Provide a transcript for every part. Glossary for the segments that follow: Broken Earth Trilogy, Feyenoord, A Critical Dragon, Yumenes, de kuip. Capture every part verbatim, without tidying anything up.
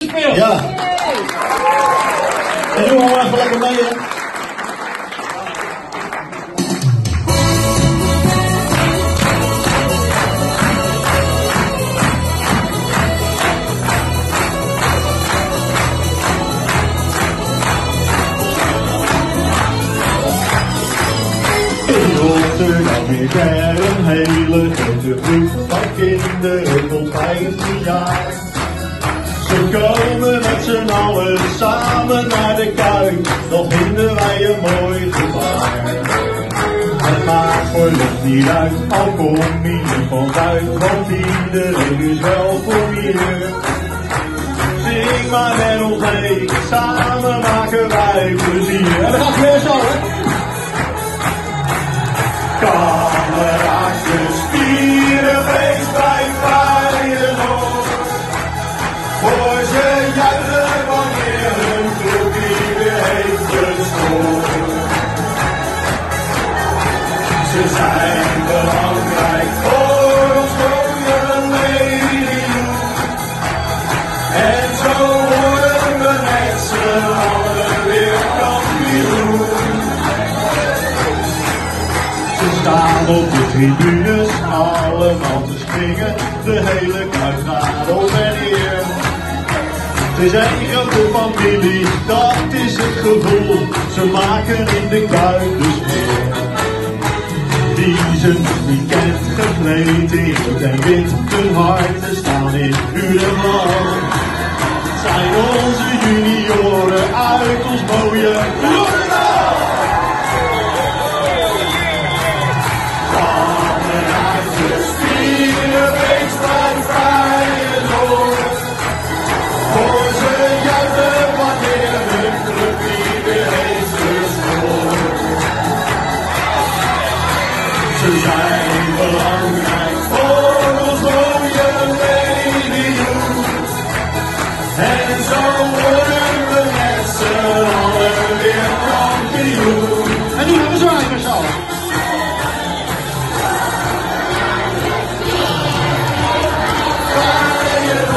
Ja. En doe maar even lekker mee, hè. Er dan weer ver een hele grote groep van kinderen tot vijftien jaar. Ze komen met z'n allen samen naar de kuip, dat vinden wij een mooi gevaar. Het maakt voorlicht niet uit, al kom je er vanuit, want iedereen is welkom hier. Zing maar met ons mee, samen maken wij plezier. En dan gaat weer zo, hè? Kameraad, je spieren, wees bij Feyenoord. Voor ze juichen wanneer hun clubje weer heeft gescoord. Ze zijn belangrijk voor ons mooie legioen. En zo worden we met z'n allen weer kampioen. Staan op de tribunes, allemaal te springen, de hele kuip gaat op en neer. Het is één grote familie, dat is het gevoel, ze maken in de kuip dus meer. Die ze nog niet kent, gekleed in rood en wit, hun harten staan in pure war. Het zijn onze junioren uit ons mooie Rotterdam. Ze zijn belangrijk voor ons mooie legioen. En zo worden we met z'n allen weer kampioen. En nu gaan we zwaaien met z'n allen. Feyenoord,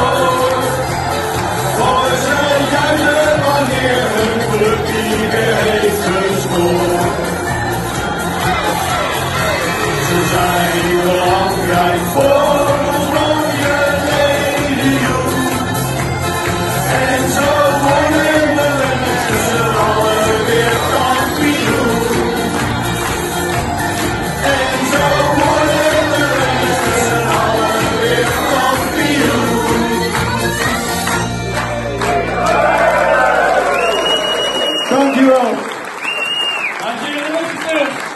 voor ze juichen wanneer hun clubje weer heeft gescoord. Ze zijn belangrijk voor ons mooie legioen. En zo worden we met z'n allen weer kampioen. En zo worden we met z'n allen weer kampioen. Dankjewel.